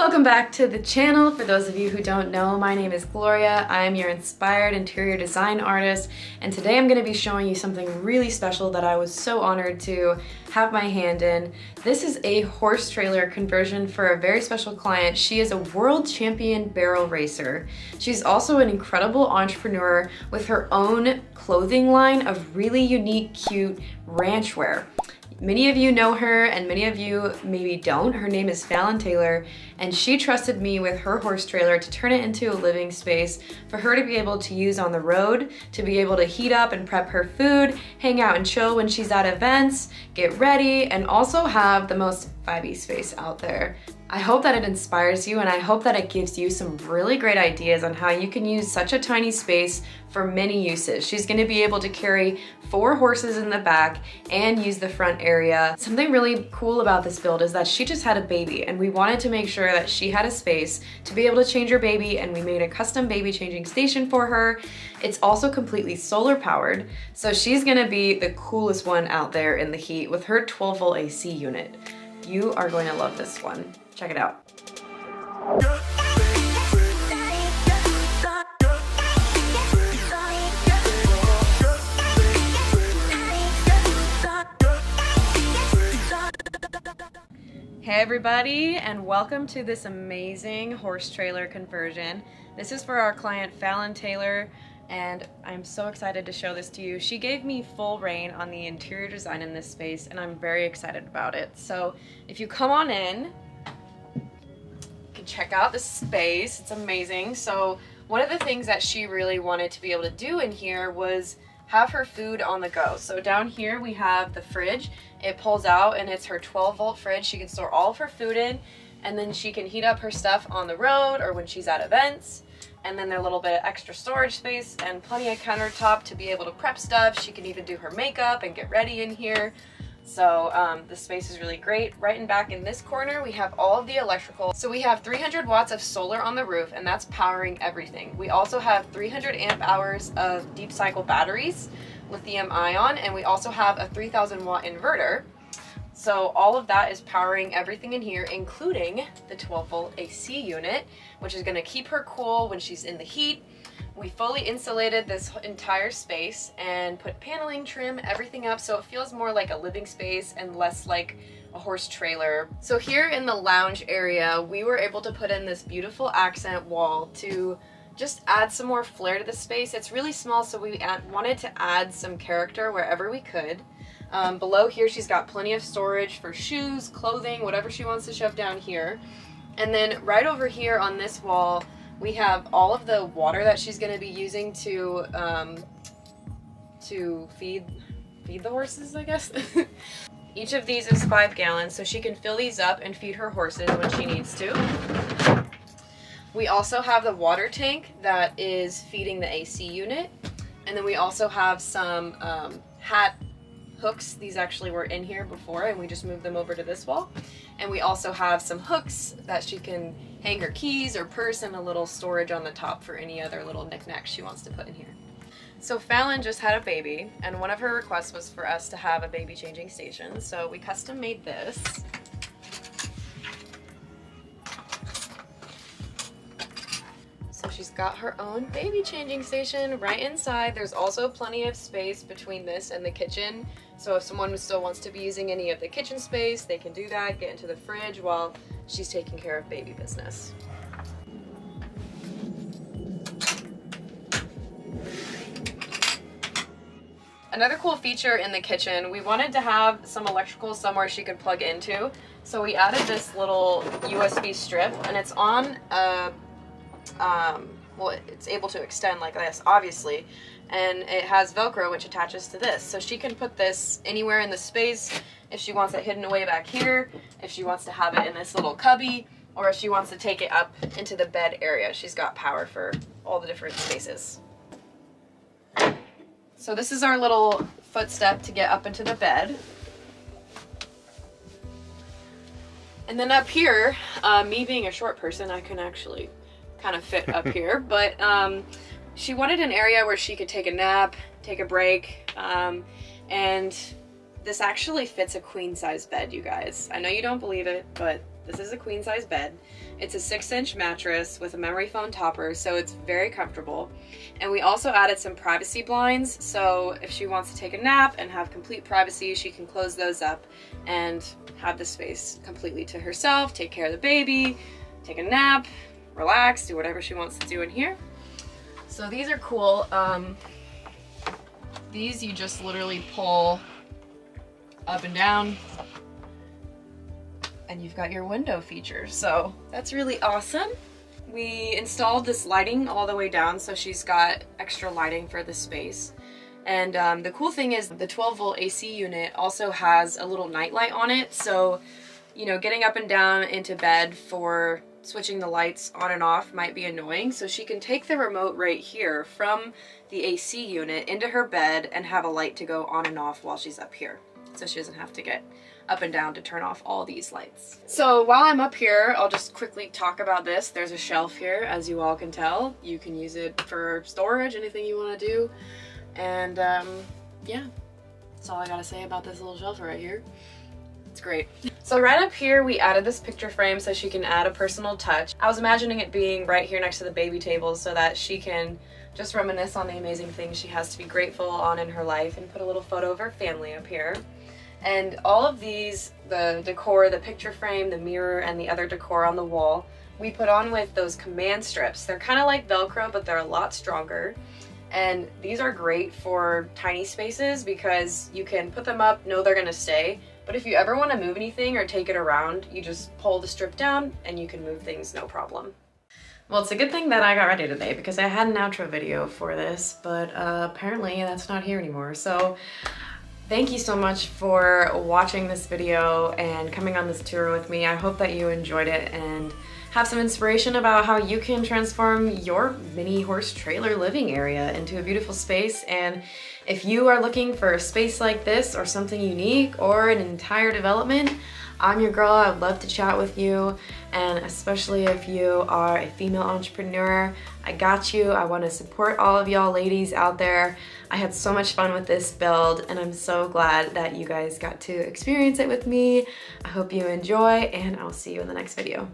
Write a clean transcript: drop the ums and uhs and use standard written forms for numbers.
Welcome back to the channel. For those of you who don't know, my name is Gloria. I'm your inspired interior design artist, and today I'm going to be showing you something really special that I was so honored to have my hand in. This is a horse trailer conversion for a very special client. She is a world champion barrel racer. She's also an incredible entrepreneur with her own clothing line of really unique, cute ranch wear. Many of you know her and many of you maybe don't. Her name is Fallon Taylor, and she trusted me with her horse trailer to turn it into a living space for her to be able to use on the road, to be able to heat up and prep her food, hang out and chill when she's at events, get ready, and also have the most vibey space out there. I hope that it inspires you, and I hope that it gives you some really great ideas on how you can use such a tiny space for many uses. She's going to be able to carry 4 horses in the back and use the front area. Something really cool about this build is that she just had a baby, and we wanted to make sure that she had a space to be able to change her baby, and we made a custom baby changing station for her. It's also completely solar powered, so she's going to be the coolest one out there in the heat with her 12-volt AC unit. You are going to love this one. Check it out. Hey everybody, and welcome to this amazing horse trailer conversion. This is for our client Fallon Taylor, and I'm so excited to show this to you. She gave me full reign on the interior design in this space, and I'm very excited about it. So if you come on in, you can check out the space. It's amazing. So one of the things that she really wanted to be able to do in here was have her food on the go. So down here we have the fridge. It pulls out and it's her 12-volt fridge. She can store all of her food in, and then she can heat up her stuff on the road or when she's at events. And then there's a little bit of extra storage space and plenty of countertop to be able to prep stuff. She can even do her makeup and get ready in here. So the space is really great. Right in back in this corner, we have all of the electrical. So we have 300 watts of solar on the roof, and that's powering everything. We also have 300 amp hours of deep cycle batteries, lithium ion, and we also have a 3000 watt inverter. So all of that is powering everything in here, including the 12-volt AC unit, which is going to keep her cool when she's in the heat. We fully insulated this entire space and put paneling, trim, everything up, so it feels more like a living space and less like a horse trailer. So here in the lounge area, we were able to put in this beautiful accent wall to just add some more flair to the space. It's really small, so we wanted to add some character wherever we could. Below here, she's got plenty of storage for shoes, clothing, whatever she wants to shove down here. And then right over here on this wall, we have all of the water that she's going to be using to feed the horses, I guess. Each of these is 5 gallons, so she can fill these up and feed her horses when she needs to. We also have the water tank that is feeding the AC unit. And then we also have some hat hooks. These actually were in here before, and we just moved them over to this wall. And we also have some hooks that she can hang her keys or purse, and a little storage on the top for any other little knickknacks she wants to put in here. So Fallon just had a baby, and one of her requests was for us to have a baby changing station. So we custom made this. So she's got her own baby changing station right inside. There's also plenty of space between this and the kitchen. So if someone still wants to be using any of the kitchen space, they can do that, get into the fridge while she's taking care of baby business. Another cool feature in the kitchen, we wanted to have some electrical somewhere she could plug into. So we added this little USB strip, and it's on a, well, it's able to extend like this, obviously. And it has Velcro, which attaches to this. So she can put this anywhere in the space if she wants it hidden away back here, if she wants to have it in this little cubby, or if she wants to take it up into the bed area. She's got power for all the different spaces. So this is our little footstep to get up into the bed. And then up here, me being a short person, I can actually kind of fit up here, but she wanted an area where she could take a nap, take a break, and this actually fits a queen-size bed, you guys. I know you don't believe it, but This is a queen size bed. It's a 6-inch mattress with a memory foam topper, so it's very comfortable. And we also added some privacy blinds, so if she wants to take a nap and have complete privacy, she can close those up and have the space completely to herself, take care of the baby, take a nap, relax, do whatever she wants to do in here. So these are cool. These you just literally pull up and down and you've got your window feature, so that's really awesome. We installed this lighting all the way down, so she's got extra lighting for the space. And the cool thing is the 12-volt AC unit also has a little nightlight on it, so you know, getting up and down into bed for switching the lights on and off might be annoying, so she can take the remote right here from the AC unit into her bed and have a light to go on and off while she's up here, so she doesn't have to get up and down to turn off all these lights. So while I'm up here, I'll just quickly talk about this. There's a shelf here, as you all can tell. You can use it for storage, anything you want to do. And yeah, that's all I gotta say about this little shelf right here. It's great. So right up here we added this picture frame so she can add a personal touch. I was imagining it being right here next to the baby table so that she can just reminisce on the amazing things she has to be grateful on in her life and put a little photo of her family up here. And all of these, the decor, the picture frame, the mirror, and the other decor on the wall, we put on with those command strips. They're kind of like Velcro, but they're a lot stronger. And these are great for tiny spaces because you can put them up, know they're gonna stay. But if you ever want to move anything or take it around, you just pull the strip down and you can move things no problem. Well, it's a good thing that I got ready today because I had an outro video for this, but apparently that's not here anymore. So thank you so much for watching this video and coming on this tour with me. I hope that you enjoyed it and have some inspiration about how you can transform your mini horse trailer living area into a beautiful space. And if you are looking for a space like this or something unique or an entire development, I'm your girl. I would love to chat with you, and especially if you are a female entrepreneur, I got you. I want to support all of y'all ladies out there. I had so much fun with this build and I'm so glad that you guys got to experience it with me. I hope you enjoy and I'll see you in the next video.